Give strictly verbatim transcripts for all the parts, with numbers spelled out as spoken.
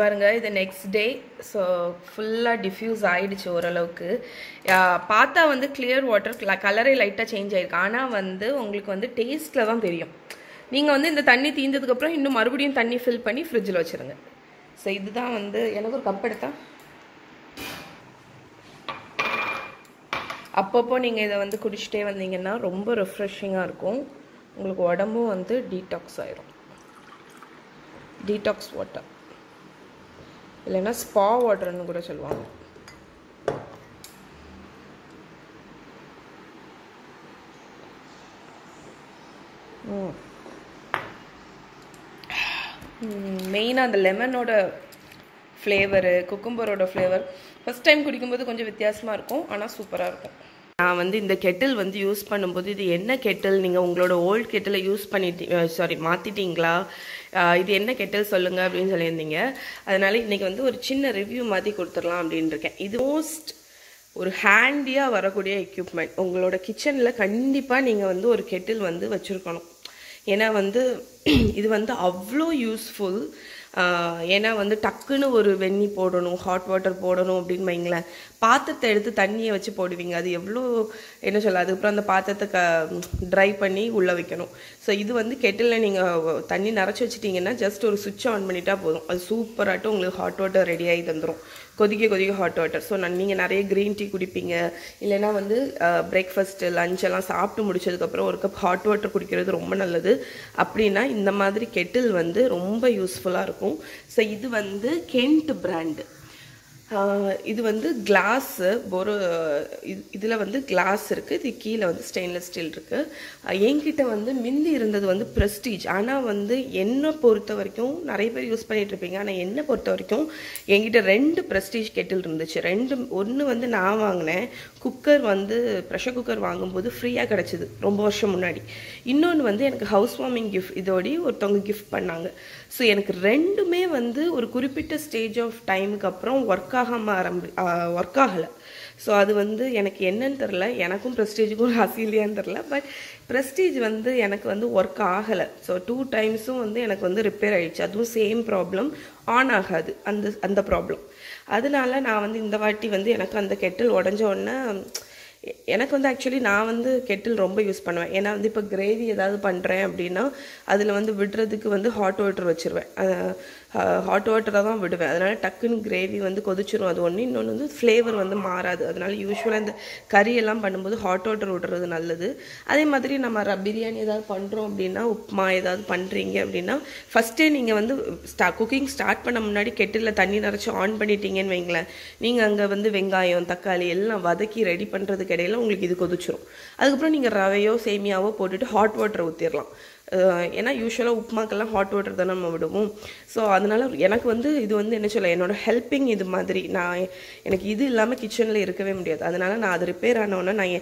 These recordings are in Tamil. பாருங்க இது நெக்ஸ்ட் டே சோ ஃபுல்லா டிஃப்யூஸ் ஆயிடுச்சு ஓரளவுக்கு பார்த்தா வந்து கிளியர் வாட்டர் கலரே லைட்டா சேஞ்ச் ஆயிருக்கு ஆனா வந்து உங்களுக்கு வந்து டேஸ்ட்ல தான் தெரியும் நீங்க வந்து இந்த தண்ணி தீந்ததுக்கு அப்புறம் இன்னும் மறுபடியும் தண்ணி ஃபில் பண்ணி ஃப்ரிட்ஜ்ல வச்சிருங்க சோ இதுதான் வந்து எனக்கு ஒரு கப் எடுத்தா அப்பப்போ நீங்க இத வந்து குடிச்சிட்டே வந்தீங்கன்னா ரொம்ப ரெஃப்ரெஷிங்கா இருக்கும் உங்களுக்கு உடம்பு வந்து டீடாக்ஸ் ஆயிடும் டீடாக்ஸ் வாட்டர் இல்லனா ஸ்பா வாட்டர்னு கூட சொல்வாங்க மெயினா அந்த லெமனோட ஃப்ளேவர் குக்கும்பரோட ஃப்ளேவர் ஃபர்ஸ்ட் டைம் குடிக்கும்போது கொஞ்சம் வித்தியாசமா இருக்கும் ஆனா சூப்பரா இருக்கும் நான் வந்து இந்த கெட்டில் வந்து யூஸ் பண்ணும்போது இது என்ன கெட்டில் நீங்கள் உங்களோட ஓல்டு கெட்டில் யூஸ் பண்ணிட்டு சாரி மாற்றிட்டீங்களா இது என்ன கெட்டில் சொல்லுங்கள் அப்படின்னு சொல்லியிருந்தீங்க அதனால் இன்றைக்கி வந்து ஒரு சின்ன ரிவ்யூ மாதிரி கொடுத்துடலாம் அப்படின்னு இருக்கேன் இது மோஸ்ட் ஒரு ஹேண்டியாக வரக்கூடிய எக்யூப்மெண்ட் உங்களோட கிச்சனில் கண்டிப்பாக நீங்கள் வந்து ஒரு கெட்டில் வந்து வச்சுருக்கணும் ஏன்னா வந்து இது வந்து அவ்வளோ யூஸ்ஃபுல் ஏன்னா வந்து டக்குன்னு ஒரு வெண்ணி போடணும் ஹாட் வாட்டர் போடணும் அப்படின்னு வைங்களேன் பாத்திரத்தை எடுத்து தண்ணியை வச்சு போடுவீங்க அது எவ்வளோ என்ன சொல்ல அதுக்கப்புறம் அந்த பாத்திரத்தை க ட்ரை பண்ணி உள்ளே வைக்கணும் ஸோ இது வந்து கெட்டிலில் நீங்கள் தண்ணி நிறச்சி வச்சிட்டிங்கன்னா ஜஸ்ட் ஒரு சுவிட்ச் ஆன் பண்ணிட்டா போதும் அது சூப்பராகட்டும் உங்களுக்கு ஹாட் வாட்டர் ரெடியாகி தந்துடும் கொதிக்க கொதிக்க ஹாட் வாட்டர் ஸோ நான் நீங்கள் நிறைய க்ரீன் டீ குடிப்பீங்க இல்லைனா வந்து பிரேக்ஃபாஸ்ட்டு லஞ்ச் எல்லாம் சாப்பிட்டு முடிச்சதுக்கப்புறம் ஒரு கப் ஹாட் வாட்டர் குடிக்கிறது ரொம்ப நல்லது அப்படின்னா இந்த மாதிரி கெட்டில் வந்து ரொம்ப யூஸ்ஃபுல்லாக இருக்கும் So, இது வந்து கெண்ட் பிராண்ட் இது வந்து கிளாஸ் ஒரு இதுல வந்து கிளாஸ் இருக்கு இது கீழே வந்து ஸ்டெயின்லெஸ் ஸ்டீல் இருக்கு என்கிட்ட வந்து மிந்தி இருந்தது வந்து பிரஸ்டீஜ் ஆனால் வந்து என்னை பொறுத்த வரைக்கும் நிறைய பேர் யூஸ் பண்ணிட்டு இருப்பீங்க ஆனால் என்னை பொறுத்த வரைக்கும் என்கிட்ட ரெண்டு பிரஸ்டீஜ் கெட்டில் இருந்துச்சு ரெண்டு ஒன்று வந்து நான் வாங்கினேன் குக்கர் வந்து ப்ரெஷர் குக்கர் வாங்கும்போது ஃப்ரீயாக கிடச்சிது ரொம்ப வருஷம் முன்னாடி இன்னொன்று வந்து எனக்கு ஹவுஸ் வார்மிங் கிஃப்ட் இதோடி ஒருத்தவங்க கிஃப்ட் பண்ணாங்க ஸோ எனக்கு ரெண்டுமே வந்து ஒரு குறிப்பிட்ட ஸ்டேஜ் ஆஃப் டைமுக்கு அப்புறம் ஒர்க் ஆகாம ஆரம்பி ஒர்க் ஆகலை ஸோ அது வந்து எனக்கு என்னன்னு தெரில எனக்கும் ப்ரெஸ்டீஜுக்கும் ராசி இல்லையான்னு தெரில பட் ப்ரெஸ்டீஜ் வந்து எனக்கு வந்து ஒர்க் ஆகலை ஸோ டூ டைம்ஸும் வந்து எனக்கு வந்து ரிப்பேர் ஆகிடுச்சு அதுவும் சேம் ப்ராப்ளம் ஆன் ஆகாது அந்த அந்த ப்ராப்ளம் அதனால நான் வந்து இந்த வாட்டி வந்து எனக்கு அந்த கெட்டில் உடஞ்ச உடனே எனக்கு வந்து ஆக்சுவலி நான் வந்து கெட்டில் ரொம்ப யூஸ் பண்ணுவேன் ஏன்னா வந்து இப்போ கிரேவி ஏதாவது பண்ணுறேன் அப்படின்னா அதில் வந்து விடுறதுக்கு வந்து ஹாட் வாட்டர் வச்சுருவேன் ஹாட் வாட்டராக தான் விடுவேன் அதனால் டக்குன்னு கிரேவி வந்து கொதிச்சிடும் அது ஒன்று இன்னொன்று வந்து ஃப்ளேவர் வந்து மாறாது அதனால் யூஸ்வலாக இந்த கறியெல்லாம் பண்ணும்போது ஹாட் வாட்டர் விடுறது நல்லது அதே மாதிரி நம்ம பிரியாணி ஏதாவது பண்ணுறோம் அப்படின்னா உப்புமா ஏதாவது பண்ணுறீங்க அப்படின்னா ஃபஸ்ட்டே நீங்கள் வந்து ஸ்டா குக்கிங் ஸ்டார்ட் பண்ண முன்னாடி கெட்டிலில் தண்ணி நிறச்சி ஆன் பண்ணிட்டீங்கன்னு வைங்களேன் நீங்கள் அங்கே வந்து வெங்காயம் தக்காளி எல்லாம் வதக்கி ரெடி பண்ணுறது இடையில உங்களுக்கு இது கொதிச்சிடும் அதுக்கப்புறம் நீங்கள் ரவையோ சேமியாவோ போட்டுட்டு ஹாட் வாட்டர் ஊற்றிடலாம் ஏன்னா யூஸ்வலாக உப்புமாக்கெல்லாம் ஹாட் வாட்டர் தான் நம்ம விடுவோம் ஸோ அதனால் எனக்கு வந்து இது வந்து என்ன சொல்ல என்னோடய ஹெல்ப்பிங் இது மாதிரி நான் எனக்கு இது இல்லாமல் கிச்சனில் இருக்கவே முடியாது அதனால் நான் அது ரிப்பேர் ஆனோன்னா நான்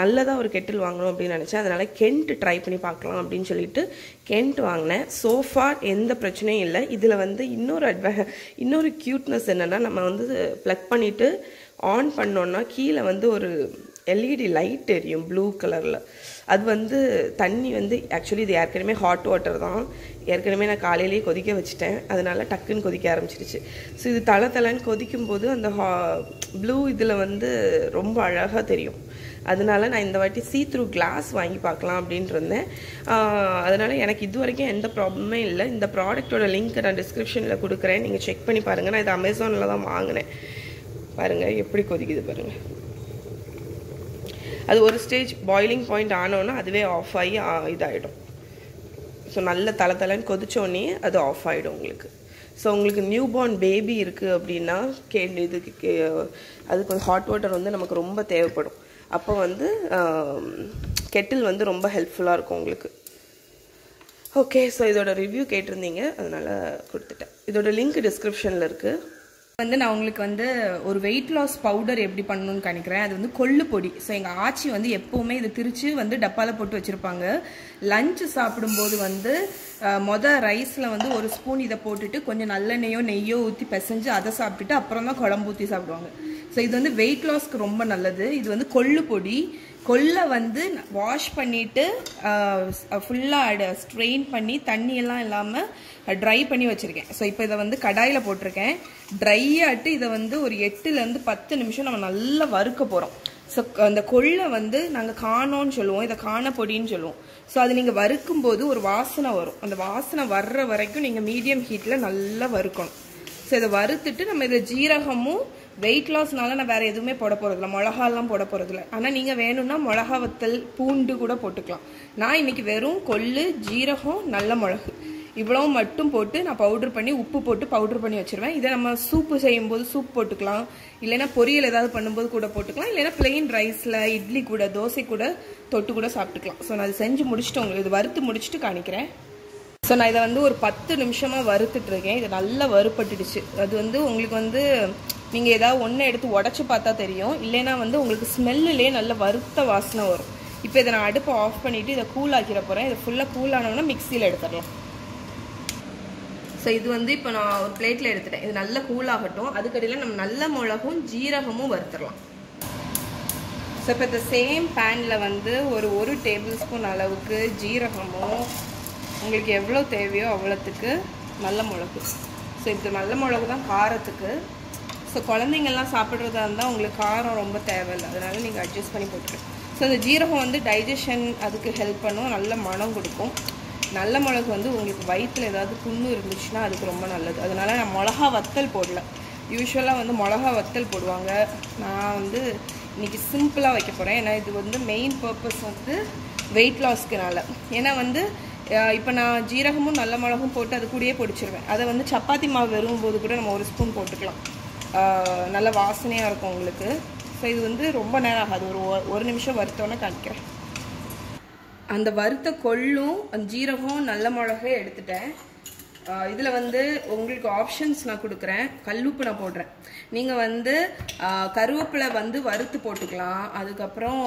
நல்லதாக ஒரு கெட்டில் வாங்கணும் அப்படின்னு நினச்சேன் அதனால் கெண்ட் ட்ரை பண்ணி பார்க்கலாம் அப்படின்னு சொல்லிட்டு கெண்ட் வாங்கினேன் சோஃபா எந்த பிரச்சனையும் இல்லை இதில் வந்து இன்னொரு அட்வா இன்னொரு க்யூட்னஸ் என்னென்னா நம்ம வந்து ப்ளக் பண்ணிவிட்டு ஆன் பண்ணோன்னா கீழே வந்து ஒரு எல்இடி லைட் எரியும் ப்ளூ கலரில் அது வந்து தண்ணி வந்து ஆக்சுவலி இது ஏற்கனவே ஹாட் வாட்டர் தான் ஏற்கனவே நான் காலையிலேயே கொதிக்க வச்சுட்டேன் அதனால டக்குன்னு கொதிக்க ஆரம்பிச்சிருச்சு ஸோ இது தலை தலைன்னு கொதிக்கும்போது அந்த ஹா ப்ளூ இதில் வந்து ரொம்ப அழகாக தெரியும் அதனால நான் இந்த வாட்டி சீ த்ரூ கிளாஸ் வாங்கி பார்க்கலாம் அப்படின்ட்டு இருந்தேன் அதனால் எனக்கு இது வரைக்கும் எந்த ப்ராப்ளமே இல்லை இந்த ப்ராடக்டோட லிங்க் நான் டிஸ்கிரிப்ஷனில் கொடுக்குறேன் நீங்கள் செக் பண்ணி பாருங்கள் நான் இது அமேசானில் தான் வாங்கினேன் பாருங்கள் எப்படி கொதிக்குது பாருங்கள் அது ஒரு ஸ்டேஜ் பாயிலிங் பாயிண்ட் ஆனோன்னா அதுவே ஆஃப் ஆகி இதாகிடும் ஸோ நல்ல தலை தலைன்னு கொதிச்சோடனே அது ஆஃப் ஆகிடும் உங்களுக்கு ஸோ உங்களுக்கு நியூ பார்ன் பேபி இருக்குது அப்படின்னா கே இதுக்கு அதுக்கு ஹாட் வாட்டர் வந்து நமக்கு ரொம்ப தேவைப்படும் அப்போ வந்து கெட்டில் வந்து ரொம்ப ஹெல்ப்ஃபுல்லாக இருக்கும் உங்களுக்கு ஓகே ஸோ இதோட ரிவ்யூ கேட்டிருந்தீங்க அதனால் கொடுத்துட்டேன் இதோட லிங்க் டிஸ்கிரிப்ஷனில் இருக்குது வந்து நான் உங்களுக்கு வந்து ஒரு வெயிட் லாஸ் பவுடர் எப்படி பண்ணணும்னு நினைக்கிறேன் அது வந்து கொள்ளு பொடி ஸோ எங்கள் ஆச்சி வந்து எப்போவுமே இது திரிச்சு வந்து டப்பாவில் போட்டு வச்சுருப்பாங்க லஞ்சு சாப்பிடும்போது வந்து மொதல் ரைஸில் வந்து ஒரு ஸ்பூன் இதை போட்டுட்டு கொஞ்சம் நல்லெண்ணெயோ நெய்யோ ஊற்றி பிசைஞ்சு அதை சாப்பிட்டுட்டு அப்புறம் தான் குழம்பு ஊற்றி சாப்பிடுவாங்க So இது வந்து weight loss க்கு ரொம்ப நல்லது. இது வந்து கொள்ளு பொடி. கொள்ள வந்து வாஷ் பண்ணிட்டு ஃபுல்லா ஸ்ட்ரெயின் பண்ணி தண்ணி எல்லாம் இல்லாம dry பண்ணி வச்சிருக்கேன். சோ இப்போ இத வந்து கடாயில போட்டுருக்கேன். dry ஆட்டு இத வந்து ஒரு எட்டுல இருந்து பத்து நிமிஷம் நம்ம நல்லா வறுக்க போறோம். சோ அந்த கொள்ள வந்து நாங்க காணோன்னு சொல்லுவோம். இத காண பொடின்னு சொல்லுவோம். சோ அது நீங்க வறுக்கும் போது ஒரு வாசனை வரும். அந்த வாசனை வர்ற வரைக்கும் நீங்க மீடியம் ஹீட்ல நல்லா வறுக்கணும். சோ இத வறுத்துட்டு நம்ம இத ஜீரகமும் weight loss நால நான் வேற எதுமே போட போறது இல்ல மொளகா எல்லாம் போட போறது இல்ல ஆனா நீங்க வேணும்னா மொளகா வத்தல் பூண்டு கூட போட்டுக்கலாம் நான் இன்னைக்கு வெறும் கொள்ளு ஜீரகம் நல்ல மொளகு இவ்வளவு மட்டும் போட்டு நான் பவுடர் பண்ணி உப்பு போட்டு பவுடர் பண்ணி வச்சிருவேன் இத நம்ம சூப் செய்யும்போது சூப் போட்டுக்கலாம் இல்லனா பொரியல் ஏதாவது பண்ணும்போது கூட போட்டுக்கலாம் இல்லனா plain riceல இட்லி கூட தோசை கூட தொட்டு கூட சாப்பிட்டுக்கலாம் சோ நான் இது செஞ்சு முடிச்சிட்டு உங்களுக்கு இது வறுத்து முடிச்சிட்டு காமிக்கிறேன் சோ நான் இத வந்து ஒரு பத்து நிமிஷமா வறுத்துட்டு இருக்கேன் இது நல்லா வறுபட்டுடுச்சு அது வந்து உங்களுக்கு வந்து நீங்க ஏதா ஒண்ணே எடுத்து உடைச்சு பார்த்தா தெரியும் இல்லனா வந்து உங்களுக்கு ஸ்மெல்லிலே நல்ல வறுத்த வாசனை வரும் இப்போ இத நான் அடுப்பு ஆஃப் பண்ணிட்டு இத கூல் ஆக்கிர போறேன் இது ஃபுல்லா கூல் ஆனவன மிக்ஸில எடுத்துறலாம் சோ இது வந்து இப்போ நான் ஒரு பிளேட்ல எடுத்துட்டேன் இது நல்ல கூல் ஆகட்டும் அதுக்கு அடியில நம்ம நல்ல மொளகும் ஜீரகமும் வறுத்துறலாம் சோ இப்போ இந்த சேம் panல வந்து ஒரு ஒரு டேபிள்ஸ்பூன் அளவுக்கு ஜீரகமும் உங்களுக்கு எவ்வளவு தேவையோ அவ்வளவுக்கு நல்ல மொளகு சோ இது நல்ல மொளகு தான் காரத்துக்கு So, குழந்தைங்க எல்லாம் சாப்பிடுறதா இருந்தா உங்களுக்கு காரம் ரொம்ப தேவையில்லை அதனால நீங்க அட்ஜஸ்ட் பண்ணி போட்டுக்கலாம் சோ இந்த ஜீரகம் வந்து டைஜஷன் அதுக்கு ஹெல்ப் பண்ணும் நல்ல மணம் கொடுக்கும் நல்ல மொளகு வந்து உங்களுக்கு வயித்துல ஏதாவது புண்ணு இருந்துச்சுனா அதுக்கு ரொம்ப நல்லது அதனால நான் மொளகா வத்தல் போடல யூசுவலா வந்து மொளகா வத்தல் போடுவாங்க நான் வந்து இன்னைக்கு சிம்பிளா வைக்க போறேன் ஏனா இது வந்து மெயின் பர்பஸ் வந்து weight loss க்குனால ஏனா வந்து இப்போ நான் ஜீரகமும் நல்ல மொளகும் போட்டு அது கூடயே பொடிச்சிடுவேன் அத வந்து சப்பாத்தி மாவு வெறும்போது கூட நம்ம ஒரு ஸ்பூன் போட்டுக்கலாம் நல்ல வாசனையா இருக்கும் உங்களுக்கு சோ இது வந்து ரொம்ப நேரம் ஆகாது ஒரு ஒரு நிமிஷம் வறுத்தோம்னா காமிக்கிறேன் அந்த வறுத்த கொள்ளும் ஜீரகம் நல்ல மொளகே எடுத்துட்டேன் இதுல வந்து உங்களுக்கு ஆப்ஷன்ஸ் நான் கொடுக்கிறேன் கல்லுப்பு நான் போடுறேன் நீங்க வந்து கருவேப்பிலை வந்து வறுத்து போட்டுக்கலாம் அதுக்கு அப்புறம்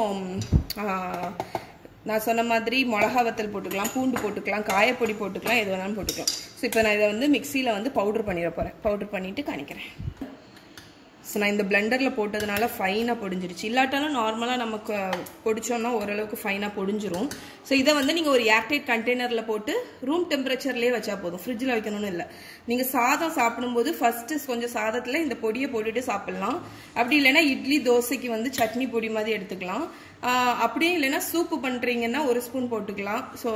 நான் சொன்ன மாதிரி மொளகா வத்தல் போட்டுக்கலாம் பூண்டு போட்டுக்கலாம் காயப்பொடி போட்டுக்கலாம் எது வேணாலும் போட்டுக்கலாம் சோ இப்போ நான் இத வந்து மிக்ஸில வந்து பவுடர் பண்ணிர போறேன் பவுடர் பண்ணிட்டு காமிக்கிறேன் சோ நான் இந்த பிளெண்டர்ல போட்டதனால ஃபைனா பொடிஞ்சிருச்சு இல்லாட்டாலும் நார்மலா நமக்கு பொடிச்சோம்னா ஓரளவுக்கு ஃபைனா பொடிஞ்சிரும் சோ இத வந்து நீங்க ஒரு ஏர்டைட் கண்டெய்னர்ல போட்டு ரூம் டெம்பரேச்சர்லயே வச்சா போதும் ஃப்ரிட்ஜ்ல வைக்கணும்னு இல்ல நீங்க சாதம் சாப்பிடும்போது ஃபர்ஸ்ட் கொஞ்சம் சாதத்துல இந்த பொடியை போட்டுட்டு சாப்பிடலாம் அப்படி இல்லனா இட்லி தோசைக்கு வந்து சட்னி பொடி மாதிரி எடுத்துக்கலாம் அப்படியே இல்லனா சூப் பண்றீங்கன்னா ஒரு ஸ்பூன் போட்டுக்கலாம் சோ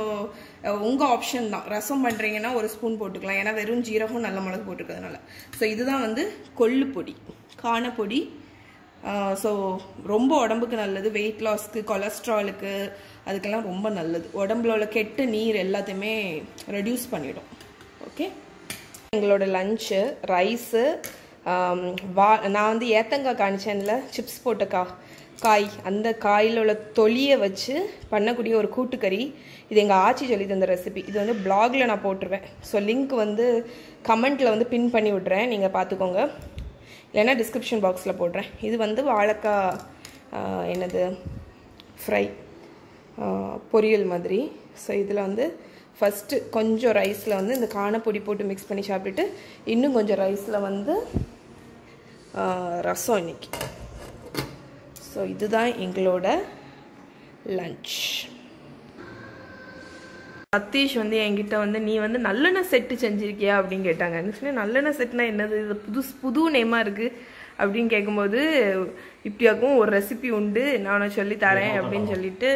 உங்க ஆப்ஷன் தான் ரசம் பண்றீங்கன்னா ஒரு ஸ்பூன் போட்டுக்கலாம் ஏனா வெறும் ஜீரகம் நல்ல மொளகு போட்டுக்கிறதுனால சோ இதுதான் வந்து கொள்ளு பொடி காண பொடி சோ ரொம்ப உடம்புக்கு நல்லது weight loss க்கு cholesterol க்கு அதுக்கெல்லாம் ரொம்ப நல்லது உடம்புல உள்ள கெட்ட நீர் எல்லாத்தையுமே ரெடியூஸ் பண்ணிடும் ஓகே எங்களோட லஞ்ச் ரைஸ் நான் வந்து ஏத்தங்காய் காணிச்சேன்ல சிப்ஸ் போட்ட காய் அந்த காயில உள்ள தொளியை வச்சு பண்ணக்கூடிய ஒரு கூட்டுக்கறி இது எங்க ஆச்சி சொல்லி தந்த ரெசிபி இது வந்து blogல நான் போட்டுருவேன் சோ லிங்க் வந்து கமெண்ட்ல வந்து பின் பண்ணி விடுறேன் நீங்க பாத்துக்கோங்க இல்லைன்னா டிஸ்கிரிப்ஷன் பாக்ஸில் போடுறேன் இது வந்து வாழைக்காய் என்னது ஃப்ரை பொரியல் மாதிரி ஸோ இதில் வந்து ஃபஸ்ட்டு கொஞ்சம் ரைஸில் வந்து இந்த காணப்பொடி போட்டு மிக்ஸ் பண்ணி சாப்பிட்டுட்டு இன்னும் கொஞ்சம் ரைஸில் வந்து ரசம் இன்னைக்கு ஸோ இதுதான் எங்களோட லஞ்ச் சதீஷ் வந்து என்கிட்ட வந்து நீ வந்து நல்லெண்ணெய் செட்டு செஞ்சிருக்கியா அப்படின்னு கேட்டாங்க ஆக்சுவலி நல்லெண்ணெய் செட்னா என்னது இது புது புது நேமாக இருக்குது அப்படின்னு கேட்கும்போது இப்படியாக்கும் ஒரு ரெசிபி உண்டு நான் சொல்லி தரேன் அப்படின்னு சொல்லிட்டு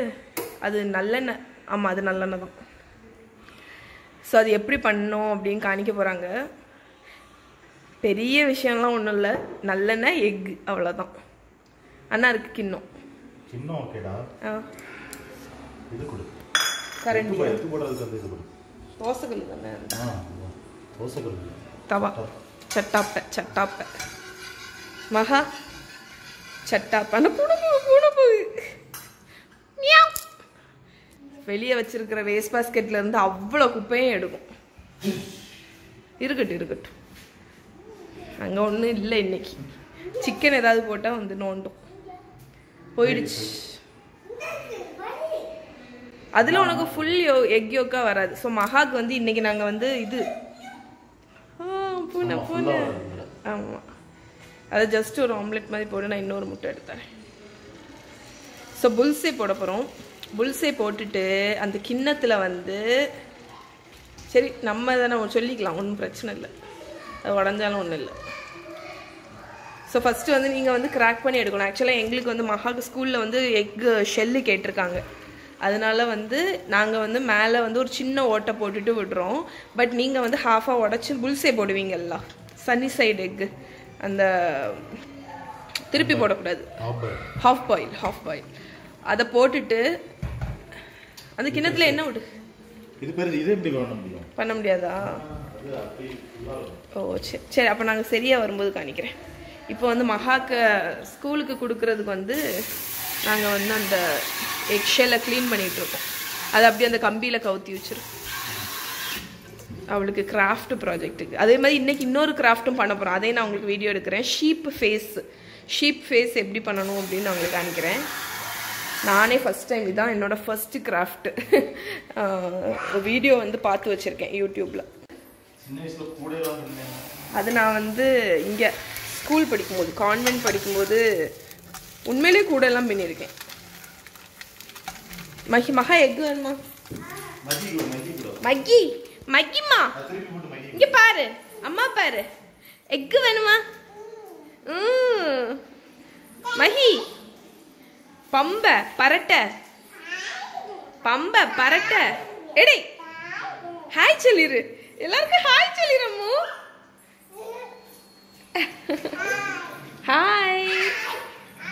அது நல்லெண்ணெய் ஆமாம் அது நல்லெண்ணெய் தான் ஸோ அது எப்படி பண்ணணும் அப்படின்னு காமிக்க போகிறாங்க பெரிய விஷயம்லாம் ஒன்றும் இல்லை நல்லெண்ணெய் எக்கு அவ்வளோதான் அண்ணா இருக்குது கிண்ணம் ஆ கரண்டி எடுத்து போடுறதுக்கு அந்த இது போடு தோசைகள் தான ஆ தோசைகள் தவா சட்டாப்ப சட்டாப்ப மகா சட்டாப்பன புடு புடு புடு மியாவ் வெளிய வச்சிருக்கிற வேஸ்ட் பாஸ்கெட்ல இருந்து அவ்வளவு குப்பையை எடுக்கும் இருக்கட்டு இருக்கட்டு அங்க ஒண்ணு இல்ல இன்னைக்கு சிக்கன் ஏதாவது போட்டா வந்து நோண்டும் போயிடுச்சு அதுல உனக்கு ஃபுல் எக் யோக்கா வராது ஸோ மகாக்கு வந்து இன்னைக்கு நாங்கள் வந்து இது பூனை பூனை ஆமாம் அது just ஒரு omelette மாதிரி போட்டு நான் இன்னொரு முட்டை எடுத்துறேன் சோ புல்சே போட போறோம் புல்சே போட்டுட்டு அந்த கிண்ணத்துல வந்து சரி நம்ம தான சொல்லிக்கலாம் ஒண்ணும் பிரச்சனை இல்ல அது உடைஞ்சாலும் ஒண்ணு இல்ல So first வந்து நீங்க வந்து crack பண்ணி எடுக்கணும் actually எங்களுக்கு வந்து மகாக்கு ஸ்கூல்ல வந்து egg shell கேட்டிருக்காங்க அதனால வந்து நாங்க வந்து மேலே வந்து ஒரு சின்ன ஓட்டை போட்டுட்டு விடுறோம் பட் நீங்க வந்து half ஆ உடைச்சு புல்சே போடுவீங்கல்ல sunny side egg அந்த திருப்பி போட கூடாது half boil half boil அத போட்டுட்டு அந்த கிண்ணத்துல என்ன விடு இது பேரு இது எப்படி பண்ண முடியும் பண்ண முடியாதா ஓ சரி சரி அப்ப நாங்க சரியா வரும்போது காணிக்கிறேன் இப்போ வந்து மகாக்கு ஸ்கூலுக்கு குடுக்குறதுக்கு வந்து நாங்க வந்து அந்த egg shell-ஐ க்ளீன் பண்ணிட்டு இருக்கோம் அது அப்படியே அந்த கம்பியில கவுத்தி வச்சிரும் அவளுக்கு craft ப்ராஜெக்ட்க்கு அதே மாதிரி இன்னைக்கு இன்னொரு craft-ம் பண்ணப் போறோம் அதே நான் உங்களுக்கு வீடியோ எடுக்கிறேன் sheep face sheep face எப்படி பண்ணனும் அப்படினு நான் உங்களுக்கு காமிக்கிறேன் நானே first time இதான் என்னோட first craft வீடியோ வந்து பார்த்து வச்சிருக்கேன் YouTube-ல சின்ன வயசுல கூடவே இருந்தேன் அது நான் வந்து இங்க School படிக்கும்போது கான்வென்ட் படிக்கும்போது உண்மையிலே கூட எல்லாம் பண்ணிருக்கேன் மகி மகா எக் வேணுமா மகி மகி மகிமா இங்க பாரு அம்மா பாரு எக் வேணுமா ம் மகி பம்ப பரட்ட பம்ப பரட்ட எடி ஹாய் சொல்லிரு எல்லாருக்கும் ஹாய் சொல்லிரமு Hi.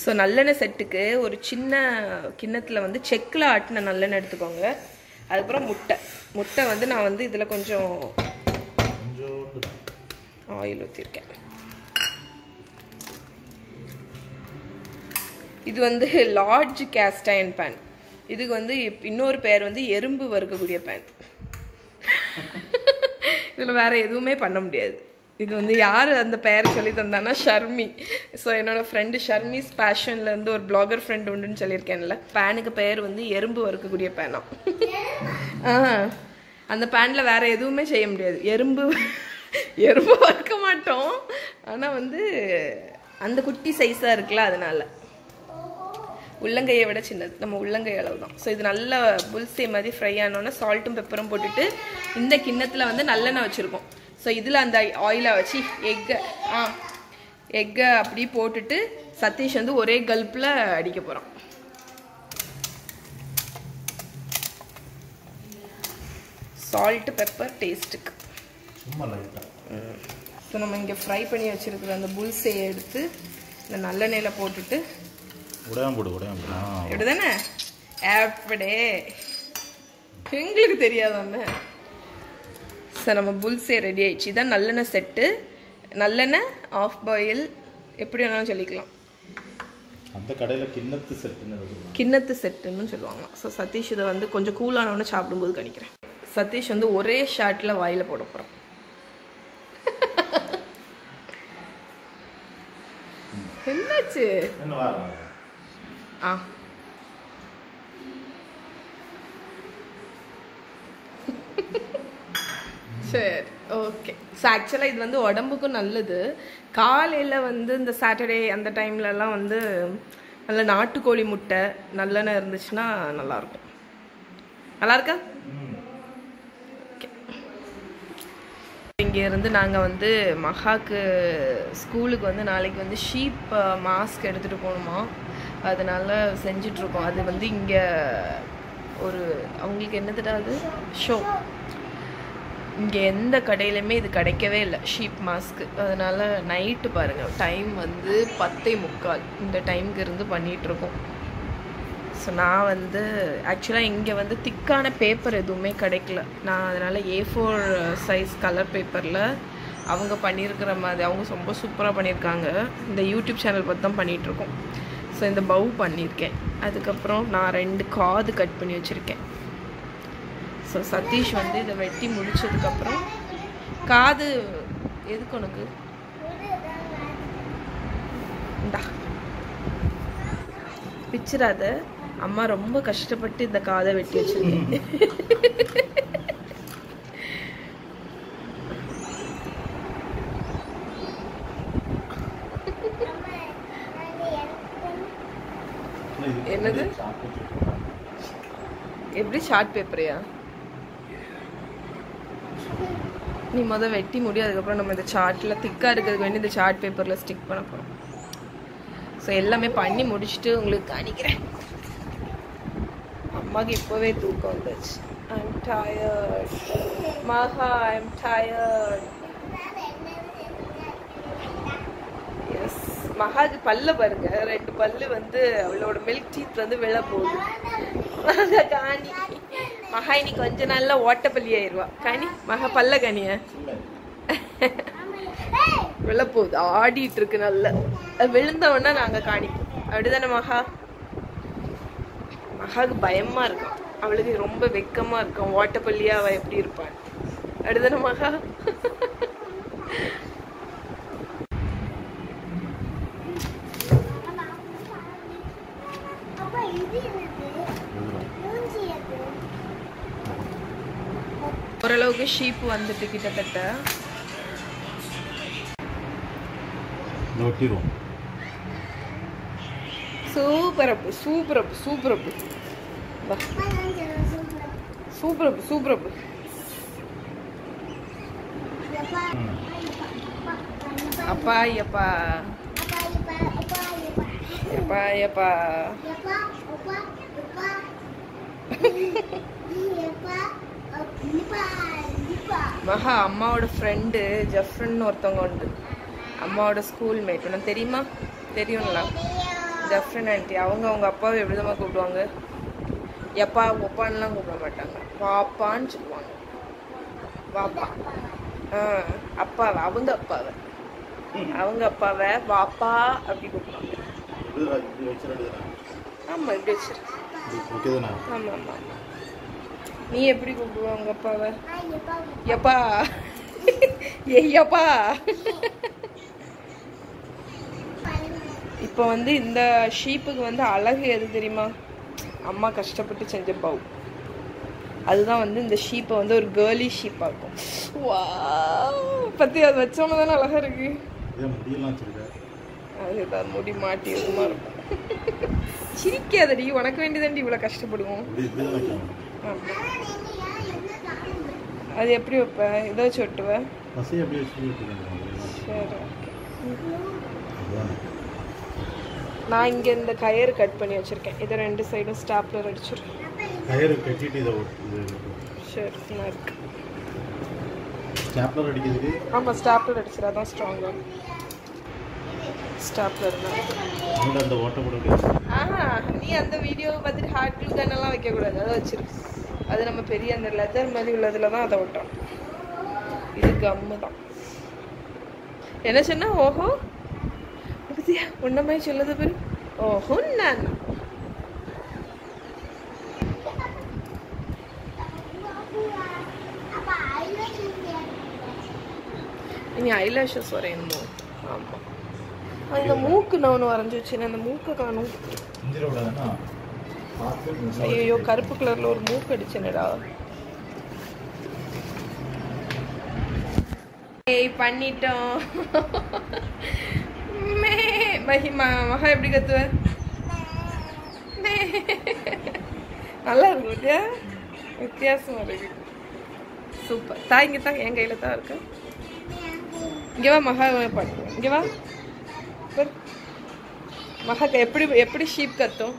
ஸோ நல்லெண்ணெய் செட்டுக்கு ஒரு சின்ன கிண்ணத்தில் வந்து செக்கில் ஆட்டின நல்லெண்ணெய் எடுத்துக்கோங்க அதுக்கப்புறம் முட்டை முட்டை வந்து நான் வந்து இதில் கொஞ்சம் ஆயில் ஊற்றிருக்கேன் இது வந்து லார்ஜ் கேஸ்ட் அயர்ன் பேன் இதுக்கு வந்து இன்னொரு பேர் வந்து எறும்பு வறுக்கக்கூடிய பேன் இதில் வேறு எதுவுமே பண்ண முடியாது இது வந்து யார் அந்த பேர் சொல்லி தந்தானா ஷர்மி சோ என்னோட friend ஷர்மிஸ் passionல இருந்து ஒரு blogger friend உண்டுன்னு சொல்லிருக்கேன்ல பானுக்கு பேர் வந்து எறும்பு வறுக்கக்கூடிய பானா அந்த பான்ல வேற எதுவுமே செய்ய முடியாது எறும்பு எறும்பு வறுக்க மாட்டோம் ஆனா வந்து அந்த குட்டி சைஸா இருக்குல அதனால உள்ளங்கையை விட சின்னது நம்ம உள்ளங்கை அளவுதான் சோ இது நல்ல புல்சே மாதிரி ஃப்ரை ஆனோனா சால்ட்டும் பெப்பரும் போட்டுட்டு இந்த கிண்ணத்துல வந்து நல்லெண்ணெய் வச்சிருக்கோம் So, இதுல அந்த ஆயில வச்சி எக் ஆ எக் அப்படியே போட்டுட்டு சதீஷ் வந்து ஒரே கல்ப்ல அடிக்க போறான் salt pepper tasteக்கு சும்மா லைட்டா சோ நம்ம இங்க ஃப்ரை பண்ணி வச்சிருக்கிற அந்த புல்சே எடுத்து இந்த நல்லெண்ணெயில போட்டுட்டு உடையாம போடு உடையாம ஆ இடுதானே அப்படியே உங்களுக்கு தெரியாதாமே சோ நம்ம புல்சே ரெடி ஆயிச்சு இத நல்லெண்ணெய் செட் நல்லெண்ணெய் ஆஃப் பாயில் எப்படி வேணாலும் சொல்லிக்கலாம் அந்த கடையில கிண்ணத்து செட்னு சொல்லுவாங்க கிண்ணத்து செட்னு சொல்லுவாங்க சோ சதீஷ் இத வந்து கொஞ்சம் கூல் ஆனவன சாப்பிடும்போது கணிக்கிறேன் சதீஷ் வந்து ஒரே ஷாட்ல வாயில போட போறான் என்னாச்சு என்ன வாரா ஆ சரி ஓகே சோ एक्चुअली இது வந்து உடம்புக்கு நல்லது காலையில வந்து இந்த சாட்டர்டே அந்த டைம்ல எல்லாம் வந்து நல்ல நாட்டு கோழி முட்டை நல்லெண்ணெய் இருந்துச்சுனா நல்லா இருக்கும் நல்லா இருக்கா ஓகே இங்க இருந்து நாங்க வந்து மகாக்கு ஸ்கூலுக்கு வந்து நாளைக்கு வந்து ஷீப் மாஸ்க் எடுத்துட்டு போணுமா அதனால செஞ்சிட்டு இருக்கோம் அது வந்து இங்க ஒரு அவங்களுக்கு என்னதுடா அது ஷோ இங்க எந்த கடையிலமே இது கிடைக்கவே இல்ல ஷீப் மாஸ்க் அதனால நைட் பாருங்க டைம் வந்து பத்து முக்கால் இந்த டைம்க்கு இருந்து பண்ணிட்டு இருக்கோம் சோ நான் வந்து एक्चुअली இங்க வந்து திக்கான பேப்பர் எதுவுமே கிடைக்கல நான் அதனால A four சைஸ் கலர் பேப்பர்ல அவங்க பண்ணியிருக்கிற மாதிரி அவங்க ரொம்ப சூப்பராக பண்ணியிருக்காங்க. இந்த யூடியூப் சேனல் பார்த்து தான் பண்ணிகிட்ருக்கோம். ஸோ இந்த பவு பண்ணியிருக்கேன். அதுக்கப்புறம் நான் ரெண்டு காது கட் பண்ணி வச்சுருக்கேன். ஸோ சதீஷ் வந்து இதை வெட்டி முடித்ததுக்கப்புறம் காது எதுக்கு உனக்கு பிச்சிடாத அம்மா ரொம்ப கஷ்டப்பட்டு இந்த காதை வெட்டி வச்சிருக்கேன். என்னது எப்படி ஷார்ட் பேப்பரையா? நீ மொதல் வெட்டி முடியும், அதுக்கப்புறம் நம்ம இந்த சார்ட்டில் திக்காக இருக்கிறதுக்கு வேண்டி இந்த சார்ட் பேப்பரில் ஸ்டிக் பண்ண போகிறோம். ஸோ எல்லாமே பண்ணி முடிச்சுட்டு உங்களுக்கு காணிக்கிறேன். அம்மாவுக்கு இப்போவே தூக்கம் வந்துச்சு. ஐ am tired Maha, I am tired. Yes, மகாக்கு பல்ல பாருங்க, ரெண்டு பல்லு வந்து அவளோட மில்க் டீத் வந்து விழ போகுது. மகா காணி, மகா இன்னைக்கு கொஞ்ச நாள்ல ஓட்ட பள்ளி ஆயிடுவா. கனி மகா பல்ல கனியா விழ போகுது, ஆடிட்டு இருக்கு. நல்ல விழுந்தவொன்னா நாங்க காணிப்போம், அப்படிதானே மகா? மகாவுக்கு பயமா இருக்கும், அவளுக்கு ரொம்ப வெக்கமா இருக்கும். ஓட்ட பள்ளியா அவ எப்படி இருப்பாள், அப்படிதானே மகா? ஓரளவுக்கு ஷீப் வந்துட்டு கிட்டத்தட்ட சூப்பரப்பு சூப்பரப்பு சூப்பரப்பு சூப்பரப்பு சூப்பரப்பு. அப்பா ஐயப்பா எப்பா ஐயப்பா மகா அம்மாவோட ஃப்ரெண்டு ஜஃப்ரன் ஒருத்தவங்க உண்டு, அம்மாவோட ஸ்கூல்மேட். உனக்கு தெரியுமா? தெரியும்லாம். ஜஃப்ரன் ஆண்டி அவங்க அவங்க அப்பாவை எப்படிதான் கூப்பிடுவாங்க? எப்பா ஒப்பான்லாம் கூப்பிட மாட்டாங்க, பாப்பான்னு சொல்லுவாங்க. வாப்பா, ஆ அப்பாவை, அவங்க அப்பாவை அவங்க அப்பாவை வாப்பா அப்படி கூப்பிடுவாங்க. ஆமாம் இப்படி வச்சிரு. ஆமாம் ஆமாம். நீ எப்படி கூப்பிடுவோம் உங்க அப்பாவை? எப்பா ஏப்பா. இப்போ வந்து இந்த ஷீப்புக்கு வந்து அழகு எது தெரியுமா? அம்மா கஷ்டப்பட்டு செஞ்ச பவு அதுதான் வந்து இந்த ஷீப்பை வந்து ஒரு கேர்லி ஷீப்பாக இருக்கும். வா பற்றி அது வச்சவங்க தானே அழகாக இருக்கு. அது ஏதாவது முடி மாட்டி எதுமா இருக்கும். சிரிக்காதடி, உனக்கு வேண்டியதாண்டி இவ்வளோ கஷ்டப்படுவோம். அது எப்படி வைப்ப? இதை வச்சு ஒட்டுவேன். நான் இங்கே இந்த கயிறு கட் பண்ணி வச்சுருக்கேன். இதை ரெண்டு சைடும் ஸ்டாப்லர் அடிச்சிருக்கேன். ஆமாம் ஸ்டாப்லர் அடிச்சிரு, அதான் ஸ்ட்ராங்காக ஸ்டாப்லர். ஆஹா, நீ அந்த வீடியோவை பார்த்துட்டு ஹார்ட் க்ளூ கன்னெல்லாம் வைக்கக்கூடாது, அதை வச்சிருக்கு. அது நம்ம பெரிய அந்த லெதர் மாதிரி உள்ளதில் தான் அதை ஒட்டோம். இது கம்மு தான். என்ன சொன்னால் ஓஹோ பத்தியா உன்ன மாதிரி சொல்லுது பேர் ஓஹோ. நான் இனி ஐலாஷஸ் வரையணுமோ? ஆமாம், அந்த மூக்கு நான் ஒன்று வரைஞ்சி வச்சுன்னு அந்த மூக்கை காணும். ஐயோ கருப்பு கலர்ல ஒரு மூக்கு அடிச்சேனடா. ஏய் பண்ணிட்டோம். மே மஹிமா மகா எப்படி கத்துவ? நல்லா இருக்கு இல்லையா? வித்தியாசமாக இருக்கு. சூப்பர். தா இங்கே தான் என் கையில் தான் இருக்கு. இங்கே வா மகா பாட்டு, இங்கே வா மகா. எப்படி எப்படி ஷீப் கத்தும்?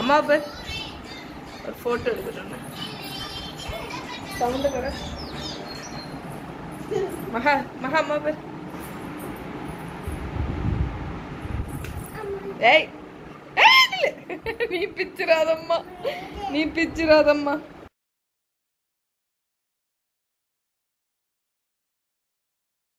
அம்மா பேர் ஒரு போட்டோ எடுத்துட்டு சவுண்ட் கட மகா மகா. அம்மா பேர் ஏய், நீ பிச்சிராதம்மா, நீ பிச்சிராதம்மா.